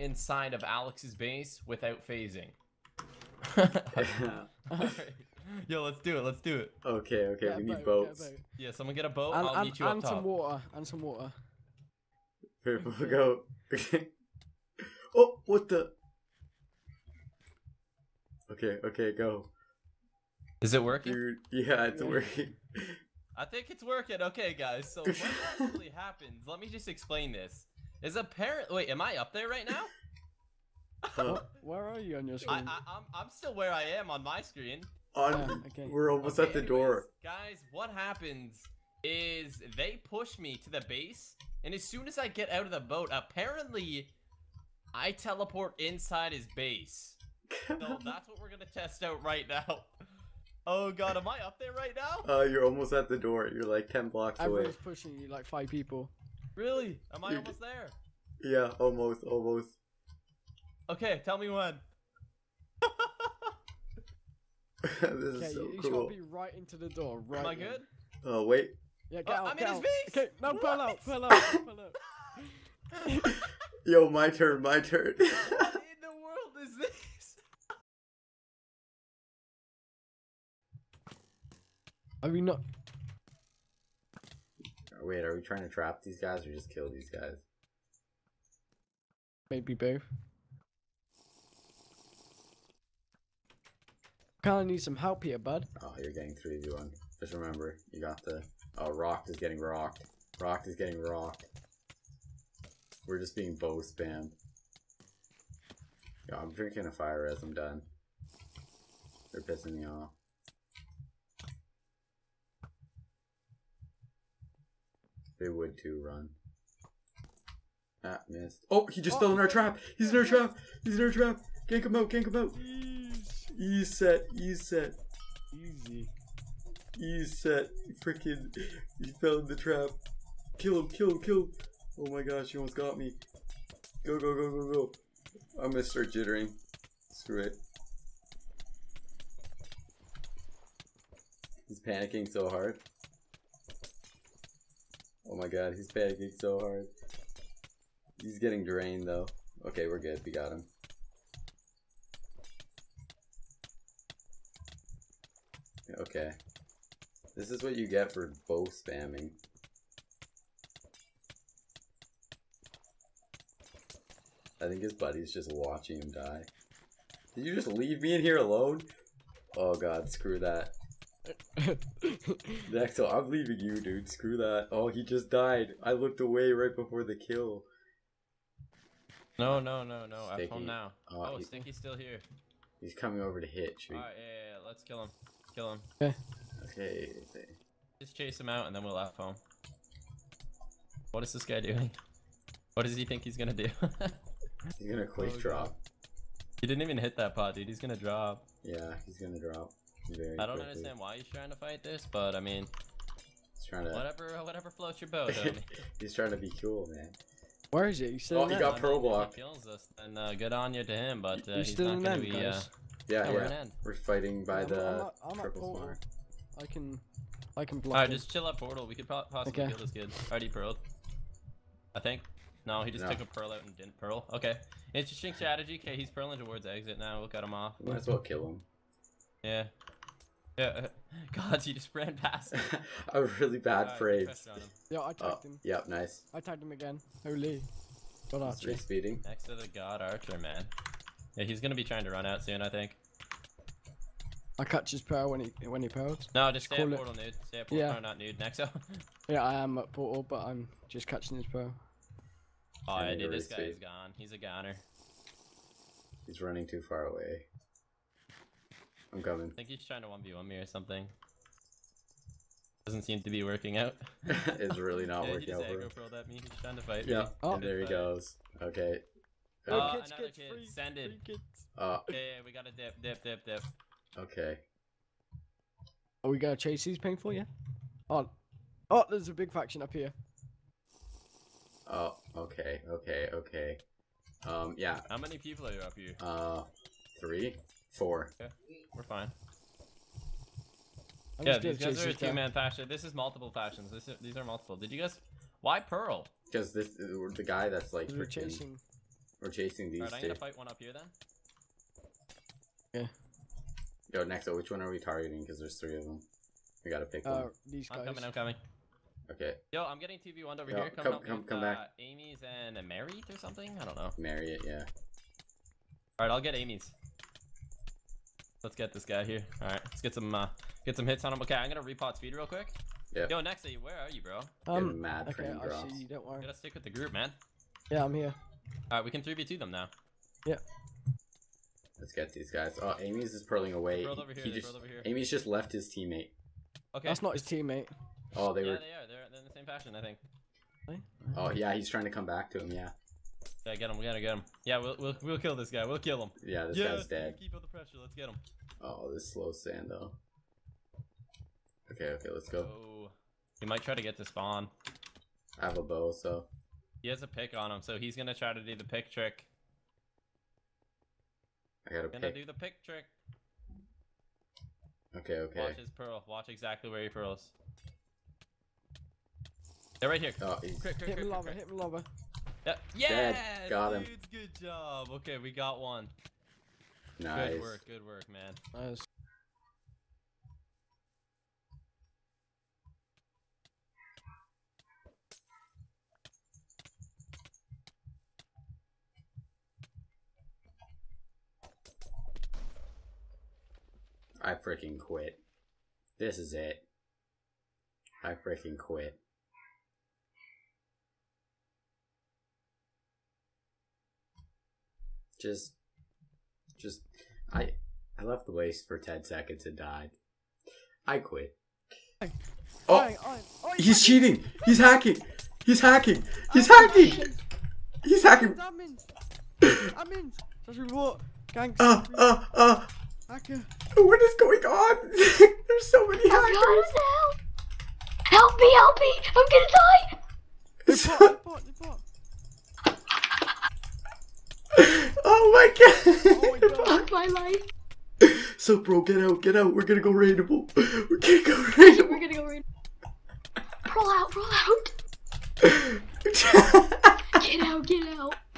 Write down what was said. inside of Alex's base without phasing. Yeah. All right. Yo, let's do it. Let's do it. Okay, okay. Yeah, we need boats. Boat. Yeah, someone get a boat. I'll meet you up top. And some water. And some water. People go. Okay. Oh, what the? Okay, okay, go. Is it working? Dude, yeah, it's working. I think it's working. Okay, guys. So what actually happens? Let me just explain this. Is apparently. Wait, am I up there right now? Where are you on your screen? I'm still where I am on my screen. Okay. We're almost at the door. Guys, what happens is they push me to the base, and as soon as I get out of the boat, apparently I teleport inside his base. So that's what we're going to test out right now. Oh god, am I up there right now? You're almost at the door. You're like 10 blocks away. Everyone's pushing you, like 5 people. Really? Am I almost there? Yeah, almost, almost. Okay, tell me when. This is so cool. You gotta be right into the door, right? Am I good? Oh, wait. Yeah, get out, I'm in his face! Okay, no, pull out, pull out, pull out. Yo, my turn, my turn. What in the world is this? Are we not... Wait, are we trying to trap these guys or just kill these guys? Maybe both. Kinda need some help here, bud. Oh, you're getting 3v1. Just remember, you got the... Oh, Rocked is getting rocked. Rocked is getting rocked. We're just being bow spammed. Yo, I'm drinking a fire as I'm done. They're pissing me off. They would too, run. Ah, missed. Oh, he just fell in our trap! He's in our trap! He's in our trap! Gank him out, gank him out! You set, you set. Easy. You set. Freaking. You fell in the trap. Kill him, kill him, kill him. Oh my gosh, you almost got me. Go, go, go, go, go. I'm gonna start jittering. Screw it. He's panicking so hard. Oh my god, he's panicking so hard. He's getting drained though. Okay, we're good. We got him. Okay, this is what you get for bow spamming. I think his buddy's just watching him die. Did you just leave me in here alone? Oh god, screw that. Nexo, I'm leaving you, dude. Screw that. Oh, he just died. I looked away right before the kill. No, no, no, no. I'm home now. Oh, Stinky's still here. He's coming over to hit. Alright, yeah, let's kill him. Kill him. Okay. Okay. Just chase him out and then we'll laugh home. What is this guy doing? What does he think he's gonna do? He's gonna quick drop. He didn't even hit that pot, dude. He's gonna drop. Yeah, he's gonna drop. Very I don't quickly. Understand why he's trying to fight this, but I mean, he's trying to whatever floats your boat. He's trying to be cool, man. Where is he? Oh, he got pro block. Kills us, and good on you to him, but he's not gonna be. Yeah, yeah, we're fighting by the triple spawner. I can block. Alright, just chill up portal. We could possibly kill this kid. Already pearled. I think. No, he just took a pearl out and didn't pearl. Okay. Interesting strategy. Okay, he's pearling towards exit now. We'll cut him off. Might as well kill him. Yeah. Yeah. God, you just ran past him. A really bad phrase. Yeah, I tagged him. Yep, nice. I tagged him again. Holy. Got Archer. Speeding. Next to the god Archer, man. Yeah, he's gonna be trying to run out soon, I think. I catch his pearl when he pearls. No, just stay at portal, nude. Stay at portal, no, not nude. Nexo. Yeah, I am at portal, but I'm just catching his pearl. Oh, yeah, dude, this guy is gone. He's a goner. He's running too far away. I'm coming. I think he's trying to 1v1 me or something. Doesn't seem to be working out. It's really not working out. He just aggro-pearled at me. He's trying to fight me. Oh, and there he goes. Okay. Another kid. Send it. Yeah, we gotta dip. Okay. Oh, we gotta chase these painful, yeah? Oh, there's a big faction up here. Oh, okay. Yeah. How many people are up here? 3, 4. Okay. We're fine. Yeah, these guys are a two-man faction. This is multiple factions. These are multiple. Did you guys... Why Pearl? Because the guy that's like... We're chasing... We're chasing these two. Alright, I'm gonna fight one up here then. Yeah. Yo, Nexo, which one are we targeting? Because there's three of them. We gotta pick one. These guys. I'm coming, I'm coming. Okay. Yo, I'm getting TV1 over here. Come back. Amy's and Marriott or something? I don't know. Marriott, yeah. Alright, I'll get Amy's. Let's get this guy here. Alright, let's get some hits on him. Okay, I'm gonna repot speed real quick. Yeah. Yo, Nexo, where are you, bro? I'm mad okay, for you, I see you, don't worry. You gotta stick with the group, man. Yeah, I'm here. Alright, we can 3v2 them now. Yeah. Let's get these guys. Oh, Amy's is purling away. Over here. Amy's just left his teammate. Okay. That's not his teammate. Oh, they were. Yeah, they are. They're in the same fashion, I think. Really? Oh, yeah, he's trying to come back to him, yeah. Yeah, get him. We gotta get him. Yeah, we'll kill this guy. We'll kill him. Yeah, this guy's dead. Keep up the pressure. Let's get him. Oh, this slow sand, though. Okay, okay, let's go. Oh, he might try to get to spawn. I have a bow, so. He has a pick on him, so he's gonna try to do the pick trick. I gotta do the pick trick. Okay, okay. Watch his pearl. Watch exactly where he pearls. They're right here. Oh, hit him, lava. Yep. Yes! Dead. Got him. Dudes, good job. Okay, we got one. Nice. Good work, man. Nice. I freaking quit. This is it. I freaking quit. I left the waste for 10 seconds and died. I quit. Oh, he's cheating. He's hacking. He's hacking. He's hacking. He's hacking. I'm in. Such a reward. Gangster. Hacker. What is going on? There's so many hackers. Help me, help me. I'm gonna die. The bot. Oh my god. Oh my life. So bro, get out, get out. We're gonna go raidable. We're gonna go raidable. We're gonna go raidable. Roll out, roll out. Get out, get out.